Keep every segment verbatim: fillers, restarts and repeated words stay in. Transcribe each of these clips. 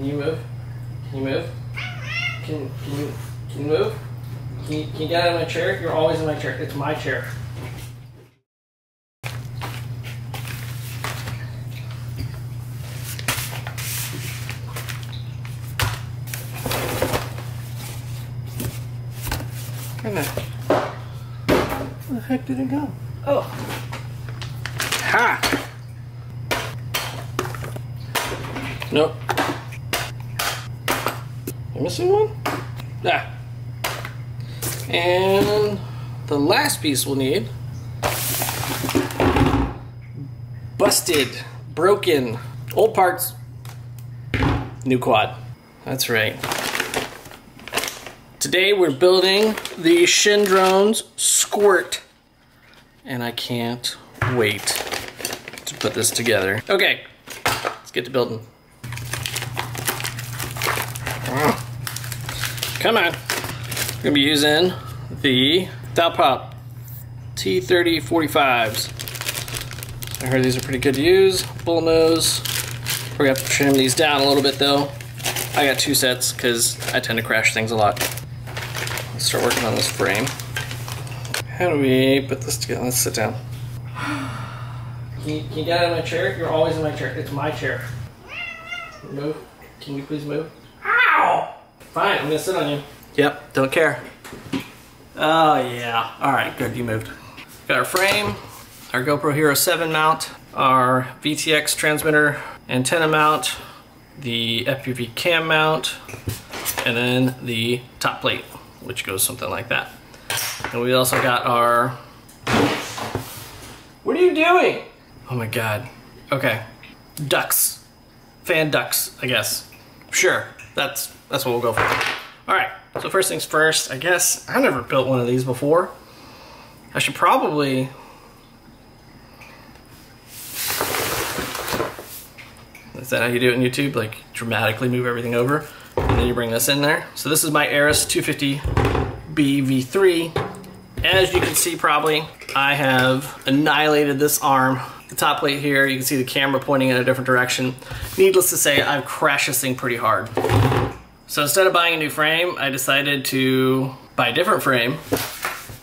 Can you move? Can you move? Can, can you can you move? Can you, can you get out of my chair? You're always in my chair. It's my chair. Where the heck did it go? Oh. Ha! Nope. Am I missing one? Nah. And the last piece we'll need. Busted, broken, old parts, new quad. That's right. Today we're building the Shendrones Squirt, and I can't wait to put this together. Okay, let's get to building. Come on. We're gonna be using the DalProp T thirty forty-fives. I heard these are pretty good to use. Bull nose. We're gonna have to trim these down a little bit though. I got two sets because I tend to crash things a lot. Let's start working on this frame. How do we put this together? Let's sit down. Can you, can you get out of my chair? You're always in my chair. It's my chair. Move. Can you please move? Ow! Fine, I'm gonna sit on you. Yep, don't care. Oh yeah. Alright, good, you moved. Got our frame, our GoPro Hero seven mount, our V T X transmitter antenna mount, the F P V cam mount, and then the top plate, which goes something like that. And we also got our... What are you doing? Oh my god. Okay. Ducts. Fan ducts, I guess. Sure. That's that's what we'll go for. All right, so first things first, I guess. I've never built one of these before. I should probably... Is that how you do it on YouTube? Like, dramatically move everything over, and then you bring this in there. So this is my Aeris two fifty B V three. As you can see, probably, I have annihilated this arm. The top plate here, you can see the camera pointing in a different direction. Needless to say, I've crashed this thing pretty hard. So instead of buying a new frame, I decided to buy a different frame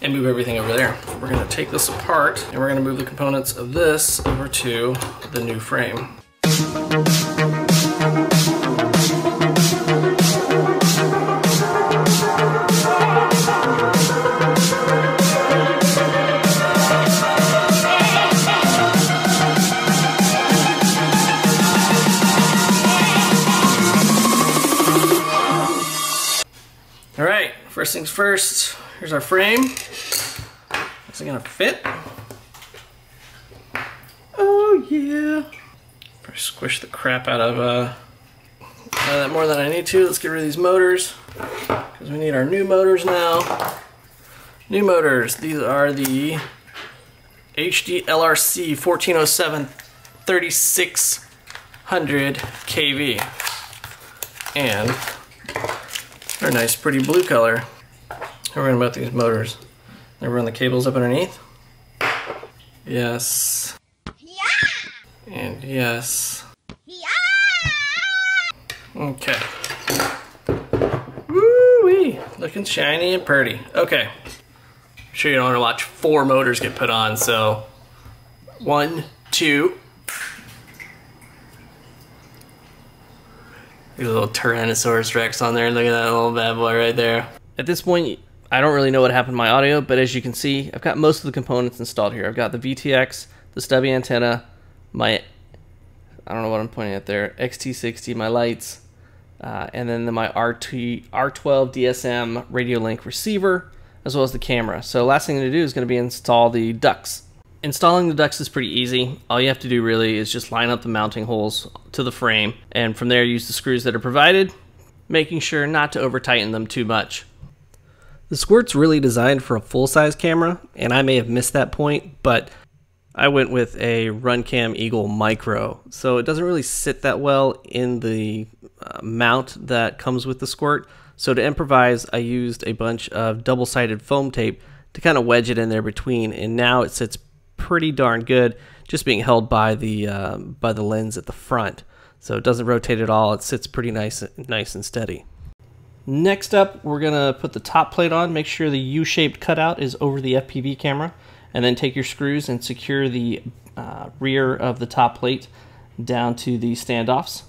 and move everything over there. We're gonna take this apart and we're gonna move the components of this over to the new frame. First things first, here's our frame. Is it gonna fit? Oh yeah. First squish the crap out of, uh, out of that more than I need to. Let's get rid of these motors, because we need our new motors now. New motors, these are the H D G L R C fourteen oh seven thirty-six hundred K V. And they're a nice, pretty blue color. We're gonna mount these motors. Then run the cables up underneath. Yes. Yeah. And yes. Yeah. Okay. Woo-wee! Looking shiny and pretty. Okay. I'm sure you don't want to watch four motors get put on, so one, two. There's a little Tyrannosaurus Rex on there. Look at that little bad boy right there. At this point, I don't really know what happened to my audio, but as you can see, I've got most of the components installed here. I've got the V T X, the stubby antenna, my, I don't know what I'm pointing at there, X T sixty, my lights, uh, and then my R T R twelve D S M radio link receiver, as well as the camera. So last thing to do is gonna be install the ducts. Installing the ducts is pretty easy. All you have to do really is just line up the mounting holes to the frame, and from there use the screws that are provided, making sure not to over tighten them too much. The Squirt's really designed for a full-size camera, and I may have missed that point, but I went with a RunCam Eagle Micro, so it doesn't really sit that well in the uh, mount that comes with the Squirt. So to improvise, I used a bunch of double-sided foam tape to kind of wedge it in there between, and now it sits pretty darn good, just being held by the uh, by the lens at the front. So it doesn't rotate at all. It sits pretty nice, nice and steady. Next up, we're gonna put the top plate on. Make sure the U-shaped cutout is over the F P V camera, and then take your screws and secure the uh, rear of the top plate down to the standoffs.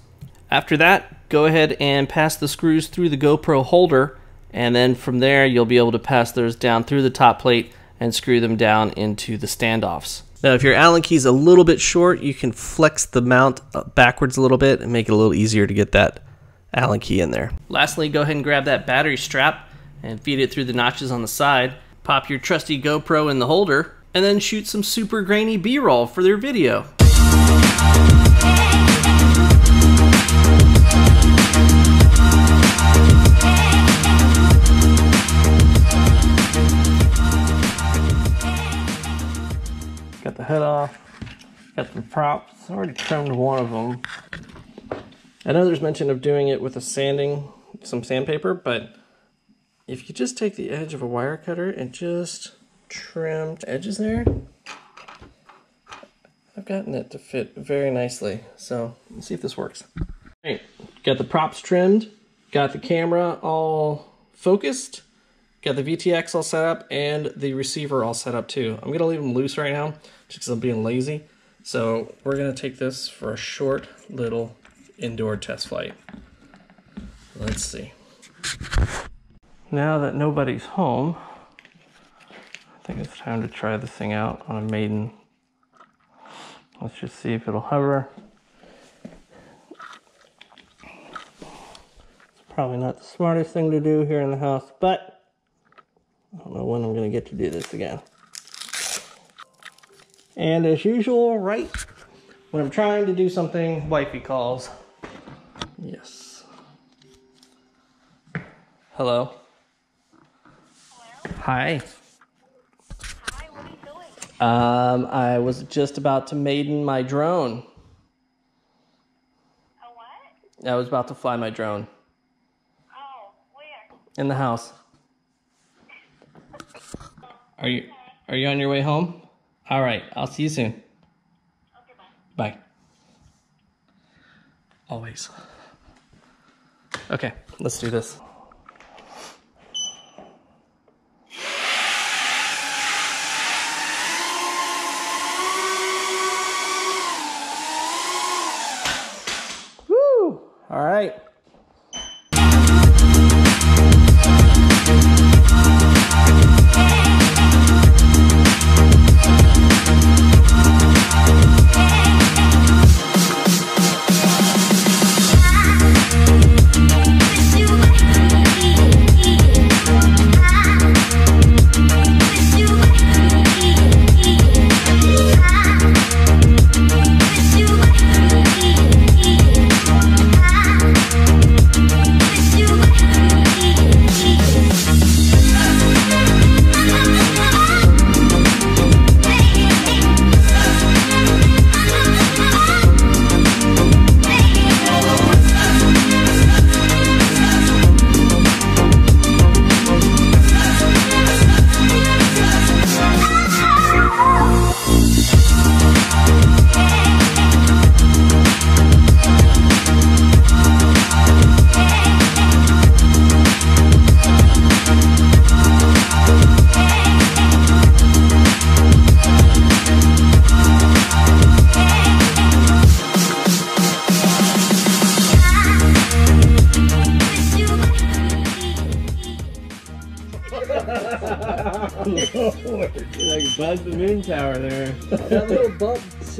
After that, go ahead and pass the screws through the GoPro holder, and then from there you'll be able to pass those down through the top plate and screw them down into the standoffs. Now if your Allen key is a little bit short, you can flex the mount backwards a little bit and make it a little easier to get that Allen key in there. Lastly, go ahead and grab that battery strap and feed it through the notches on the side. Pop your trusty GoPro in the holder and then shoot some super grainy B-roll for their video. Got the hood off, got the props, I already trimmed one of them. I know there's mention of doing it with a sanding, some sandpaper, but if you just take the edge of a wire cutter and just trim the edges there, I've gotten it to fit very nicely. So let's see if this works. Great, got the props trimmed, got the camera all focused, got the V T X all set up, and the receiver all set up too. I'm gonna leave them loose right now just because I'm being lazy. So we're gonna take this for a short little indoor test flight. Let's see. Now that nobody's home, I think it's time to try this thing out on a maiden. Let's just see if it'll hover. It's probably not the smartest thing to do here in the house, but I don't know when I'm gonna get to do this again. And as usual, right when I'm trying to do something, wifey calls. Yes. Hello. Hello? Hi. Hi, what are you doing? Um, I was just about to maiden my drone. A what? I was about to fly my drone. Oh, where? In the house. Are you, are you on your way home? All right, I'll see you soon. Okay, bye. Bye. Always. Okay, let's do this. All right. Like Buzz the Moon Tower there. That little bump.